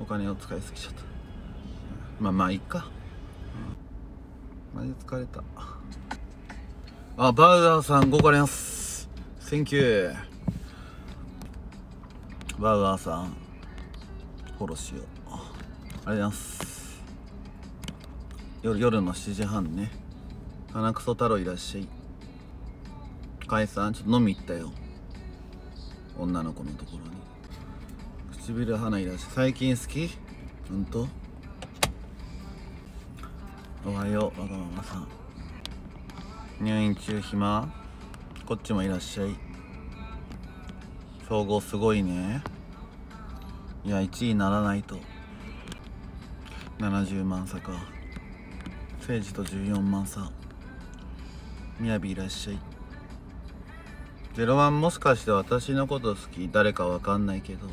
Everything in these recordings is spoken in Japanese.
お金を使いすぎちゃった。まあいっか。マジ疲れた。あ、バウアーさん、ごかります。センキュー。バウアーさんフォローしよう。ありがとうございます。夜の7時半ね。花くそ太郎いらっしゃい。かえさん、ちょっと飲み行ったよ、女の子のところに。唇花いらっしゃい。最近好き？ほんと？おはよう、わがままさん。入院中暇？こっちもいらっしゃい。総合すごいね。いや、1位ならないと。70万差か。聖治と14万差。みやびいらっしゃい。01、もしかして私のこと好き？誰かわかんないけど。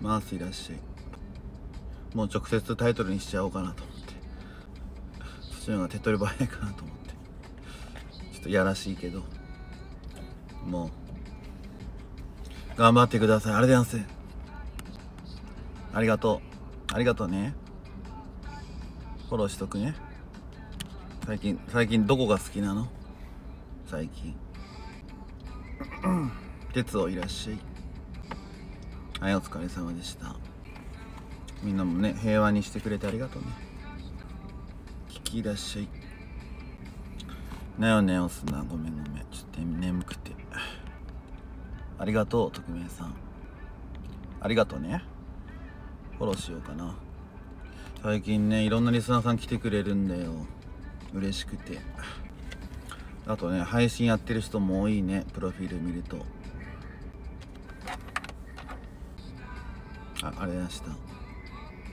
マースいらっしゃい。もう直接タイトルにしちゃおうかなと思って、そっちの方が手っ取り早いかなと思って、ちょっとやらしいけど、もう頑張ってください。ありがとうございます。ありがとう、ありがとうね。フォローしとくね。最近どこが好きなの？最近鉄をいらっしゃい。はい、お疲れ様でした。みんなもね、平和にしてくれてありがとうね。キキいらっしゃい。なよねおすな、ごめんごめん、ちょっと眠くて。ありがとう、匿名さん、ありがとうね。フォローしようかな。最近ね、いろんなリスナーさん来てくれるんだよ、嬉しくて。あとね、配信やってる人も多いね、プロフィール見ると。あ、あれでした。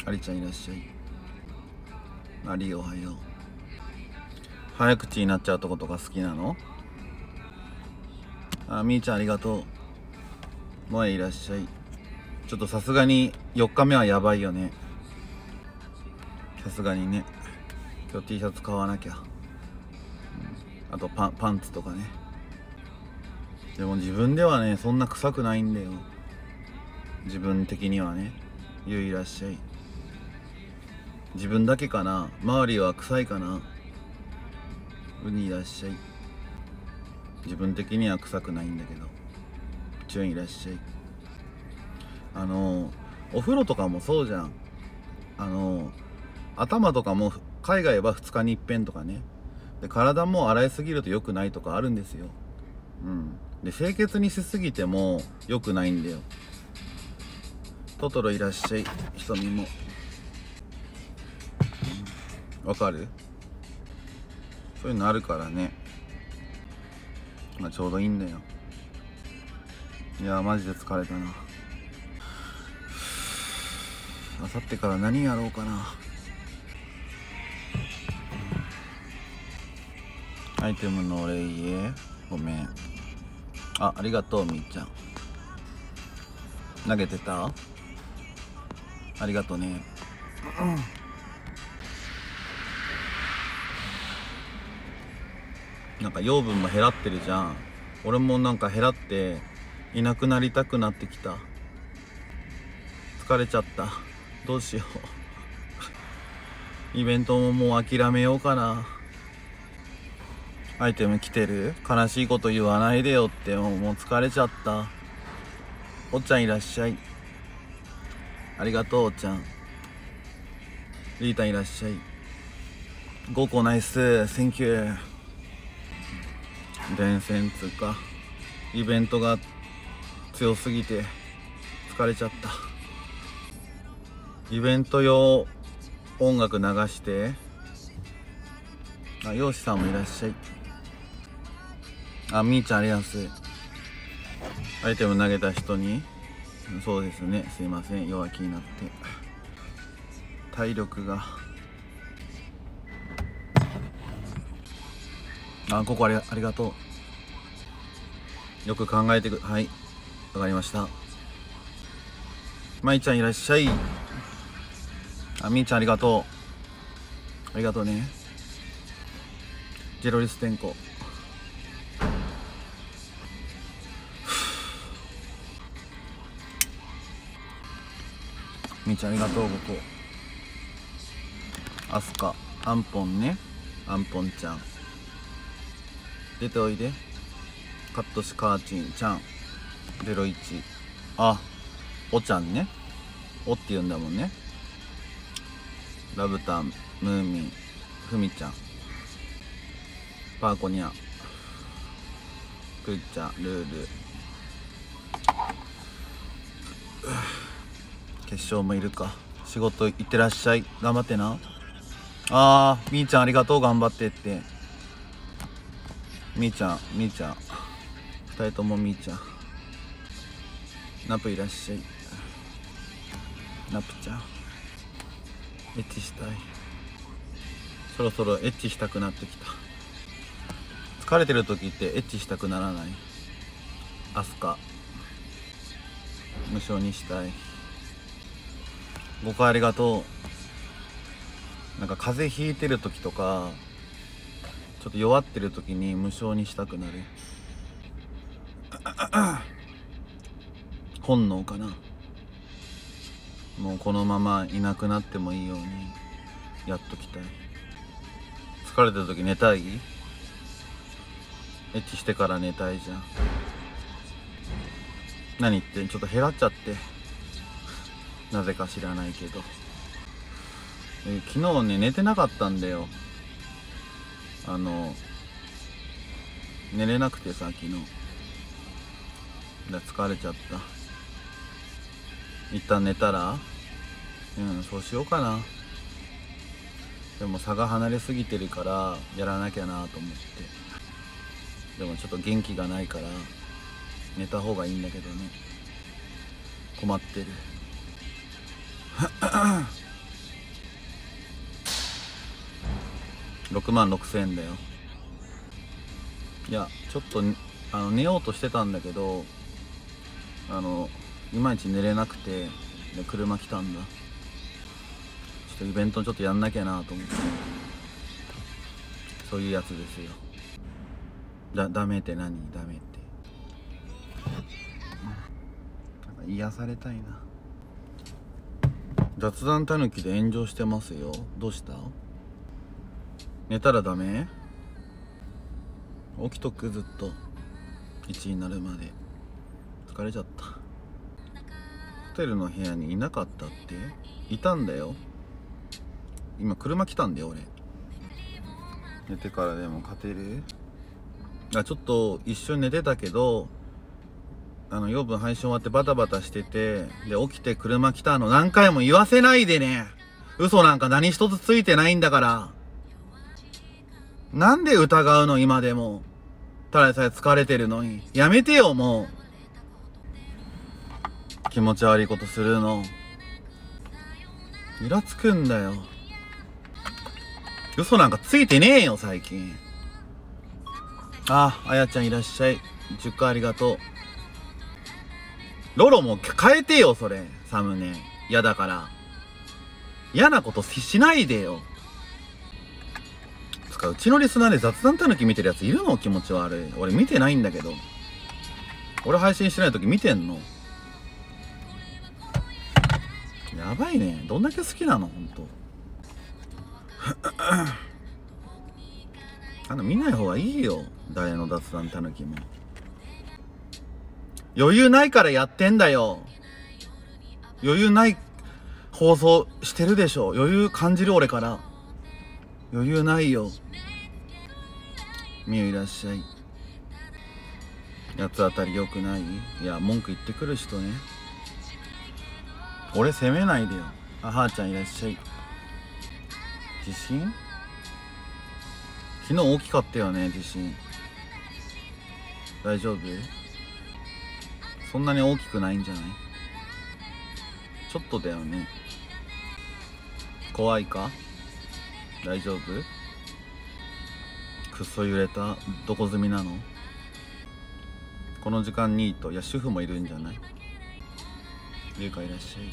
ありちゃんいらっしゃい。あり、おはよう。早口になっちゃうとことか好きなの？あ、みーちゃんありがとう。もえいらっしゃい。ちょっとさすがに4日目はやばいよね。さすがにね。今日 T シャツ買わなきゃ。あとパンツとかね。でも自分ではね、そんな臭くないんだよ、自分的にはね。ゆういらっしゃい。自分だけかな、周りは臭いかな。うにいらっしゃい。自分的には臭くないんだけど。ちゅんいらっしゃい。お風呂とかもそうじゃん。頭とかも海外は2日に一遍とかね。で、体も洗いすぎると良くないとかあるんですよ。うん。で、清潔にしすぎても良くないんだよ。トトロいらっしゃい。ひとみも。わかる？そういうのあるからね。まあ、ちょうどいいんだよ。いやー、マジで疲れたな。あさってから何やろうかな。アイテムのお礼言え。ごめん。あ、ありがとう、みーちゃん。投げてた？ありがとうね。なんか養分も減らってるじゃん。俺もなんか減らっていなくなりたくなってきた。疲れちゃった、どうしよう。イベントももう諦めようかな。アイテム来てる？悲しいこと言わないでよって、もう疲れちゃった。おっちゃんいらっしゃい。ありがとう、おっちゃん。リータンいらっしゃい。5個ナイス、センキュー。電線つうか、イベントが強すぎて疲れちゃった。イベント用音楽流して。あ、漁師さんもいらっしゃい。あ、みーちゃんありがとうございます。アイテム投げた人に、そうですね、すいません、弱気になって。体力が。あ、ここありがとう。よく考えてく、はい、わかりました。まいちゃんいらっしゃい。あ、みーちゃんありがとう。ありがとうね。ジェロリス天候。みーちゃんありがとう。ここあすかあんぽんね、あんぽんちゃん出ておいで。カットシカーチンちゃん01、あおちゃんね、おって言うんだもんね。ラブタンムーミンふみちゃんパーコニャくーちゃんルール決勝もいるか。仕事行ってらっしゃい、頑張ってな。あーみーちゃんありがとう、頑張ってって。みーちゃんみーちゃん2人ともみーちゃん。ナプいらっしゃい、ナプちゃんエッチしたい。そろそろエッチしたくなってきた。疲れてる時ってエッチしたくならない？アスカ無償にしたい。ご回ありがとう。なんか風邪ひいてる時とかちょっと弱ってる時に無償にしたくなる本能かな。もうこのままいなくなってもいいようにやっときたい。疲れてる時寝たい？エッチしてから寝たいじゃん。何言ってちょっと減らっちゃって、なぜか知らないけど。昨日ね寝てなかったんだよ。寝れなくてさ、昨日だ疲れちゃった。一旦寝たら、うんそうしようかな。でも差が離れすぎてるからやらなきゃなと思って、でもちょっと元気がないから寝た方がいいんだけどね、困ってる6万6,000円だよ。いやちょっと寝ようとしてたんだけどいまいち寝れなくて、で車来たんだ。ちょっとイベントちょっとやんなきゃなと思って、そういうやつですよ。ダメって何？ダメってなんか癒されたいな。雑談たぬきで炎上してますよ。どうした？寝たらダメ？起きとく、ずっと1になるまで。疲れちゃった。ホテルの部屋にいなかったって？いたんだよ。今車来たんだよ俺。寝てからでも勝てる？ちょっと一瞬寝てたけど養分配信終わってバタバタしてて、で起きて車来たの何回も言わせないでね。嘘なんか何一つついてないんだから。なんで疑うの？今でもただでさえ疲れてるのに。やめてよもう。気持ち悪いことするのイラつくんだよ。嘘なんかついてねえよ最近。あやちゃんいらっしゃい。10回ありがとう。ロロも変えてよ、それ。サムネ。嫌だから。嫌なことしないでよ。つか、うちのリスナーで雑談たぬき見てるやついるの？気持ち悪い。俺見てないんだけど。俺配信してない時見てんの？やばいね。どんだけ好きなの？ほんと。見ない方がいいよ。誰の雑談たぬきも余裕ないからやってんだよ。余裕ない放送してるでしょ。余裕感じる俺から。余裕ないよ。みゆいらっしゃい。八つ当たり良くない？いや文句言ってくる人ね。俺責めないでよ。あはーちゃんいらっしゃい。地震？昨日大きかったよね地震。大丈夫？そんなに大きくないんじゃない？ちょっとだよね。怖いか？大丈夫？くっそ揺れた。どこ住みなの？この時間ニート。いや主婦もいるんじゃない？ゆうかいらっしゃい。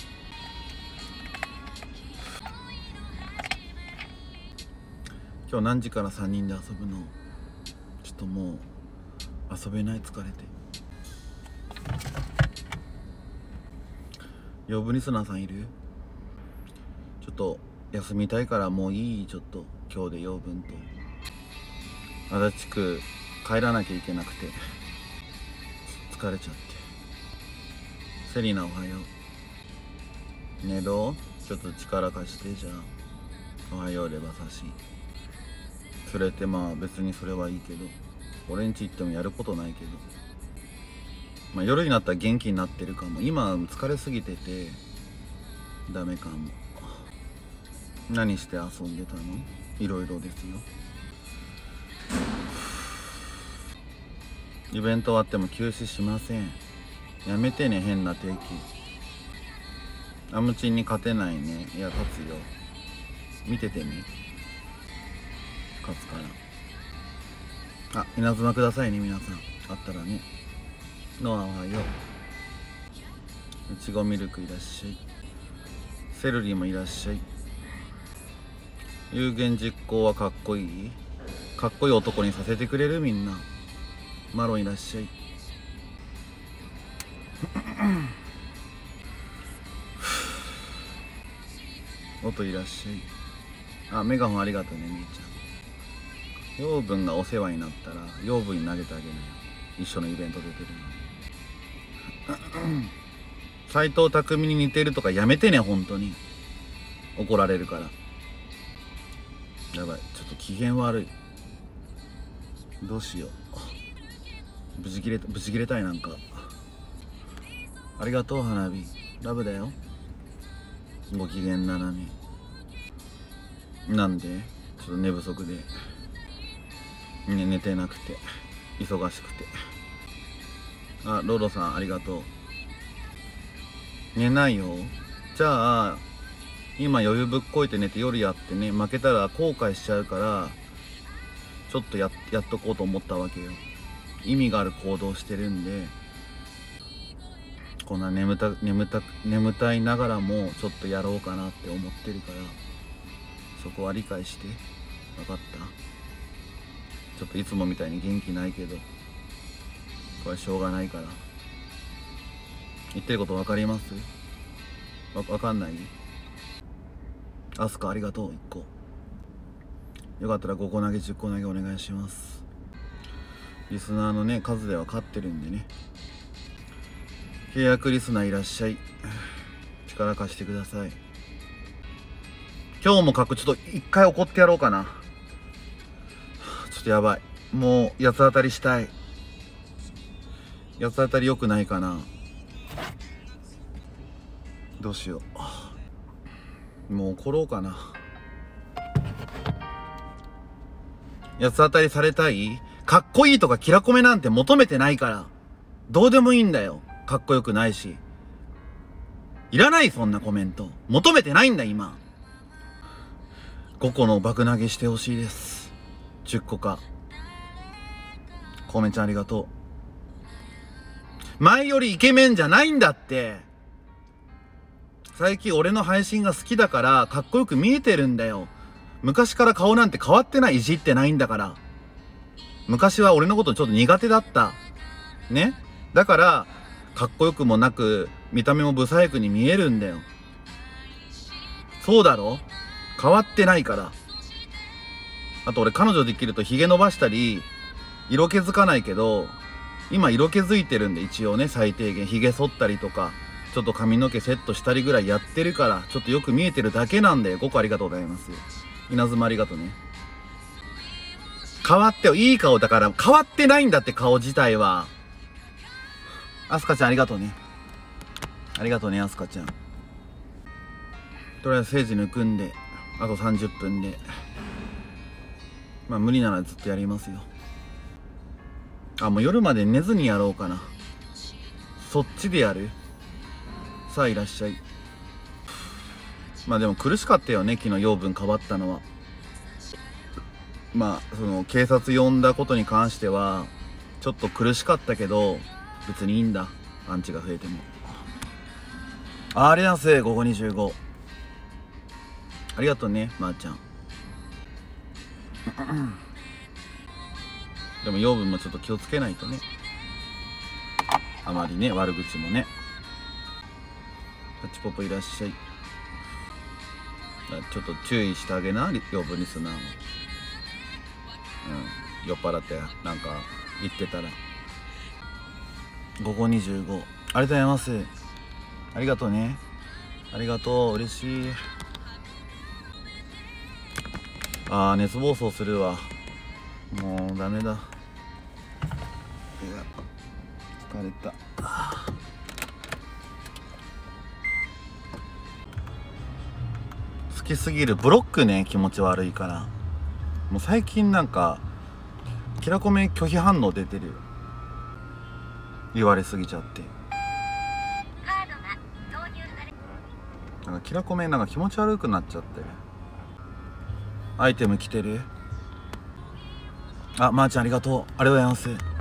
今日何時から3人で遊ぶの？ちょっともう遊べない、疲れて。養分リスナーさんいる？っと休みたいからもういい、ちょっと今日で養分と足立区帰らなきゃいけなくて疲れちゃって。セリナおはよう。寝ろ、ちょっと力貸してじゃあ。おはようレバ刺し。それってまあ別にそれはいいけど、俺んち行ってもやることないけど、まあ夜になったら元気になってるかも。今疲れすぎててダメかも。何して遊んでたの？いろいろですよ。イベント終わっても休止しません。やめてね、変な定期。アムチンに勝てないね。いや勝つよ、見ててね、勝つから。あ、稲妻くださいね皆さん、あったらね。ノアおはよう。いちごミルクいらっしゃい。セルリもいらっしゃい。有言実行はかっこいい、かっこいい男にさせてくれるみんな。マロンいらっしゃい。音いらっしゃい。あ、メガホンありがとうね、みーちゃん。養分がお世話になったら養分に投げてあげなよ、一緒のイベント出てるのに。斎藤工に似てるとかやめてね、本当に怒られるから。やばい、ちょっと機嫌悪い、どうしよう。ブチ切れたい。なんかありがとう花火、ラブだよ。ご機嫌ななみ。なんでちょっと寝不足で、寝てなくて忙しくて。あ、ロロさんありがとう。寝ないよ、じゃあ今余裕ぶっこいて寝て夜やってね。負けたら後悔しちゃうからちょっとやっとこうと思ったわけよ。意味がある行動してるんで、こんな眠たいながらもちょっとやろうかなって思ってるから、そこは理解して。分かった？ちょっといつもみたいに元気ないけど、これしょうがないから。言ってること分かります？分かんない？アスカありがとう、1個。よかったら5個投げ10個投げお願いします。リスナーのね数では勝ってるんでね。契約リスナーいらっしゃい。力貸してください。今日も書く。ちょっと一回怒ってやろうかな。ちょっとやばい、もう八つ当たりしたい。八つ当たり良くないかな、どうしよう。もう怒ろうかな。八つ当たりされたい。かっこいいとかキラコメなんて求めてないから、どうでもいいんだよ。かっこよくないし、いらない、そんなコメント求めてないんだ。今5個の爆投げしてほしいです。10個か。コウメちゃんありがとう。前よりイケメンじゃないんだって。最近俺の配信が好きだからかっこよく見えてるんだよ。昔から顔なんて変わってない、いじってないんだから。昔は俺のことちょっと苦手だった。ね。だから、かっこよくもなく、見た目も不細工に見えるんだよ。そうだろ？変わってないから。あと俺彼女できると髭伸ばしたり、色気づかないけど、今色気づいてるんで一応ね、最低限。髭剃ったりとか、ちょっと髪の毛セットしたりぐらいやってるから、ちょっとよく見えてるだけなんで、5個ありがとうございます。稲妻ありがとうね。変わってよ、いい顔だから。変わってないんだって、顔自体は。アスカちゃんありがとうね。ありがとうねアスカちゃん。とりあえずセージ抜くんで、あと30分で、まあ無理ならずっとやりますよ。あ、もう夜まで寝ずにやろうかな。そっちでやる。さあいらっしゃい。まあでも苦しかったよね、昨日養分変わったのは。まあ、その警察呼んだことに関してはちょっと苦しかったけど、別にいいんだ、アンチが増えても。ありがとうございます。5525ありがとうね、まーちゃん。でも養分もちょっと気をつけないとね、あまりね悪口もね。タッチポポいらっしゃい。ちょっと注意してあげな、養分にすな、酔っ払ってなんか言ってたら。午後25、ありがとうございます。ありがとうね、ありがとう、嬉しい。あー、熱暴走するわ、もうダメだ、疲れた。好きすぎるブロックね、気持ち悪いから。もう最近なんかキラコメ拒否反応出てるよ、言われすぎちゃって。なんかキラコメなんか気持ち悪くなっちゃってる。アイテム来てる。あ、まーちゃんありがとう、ありがとうございます。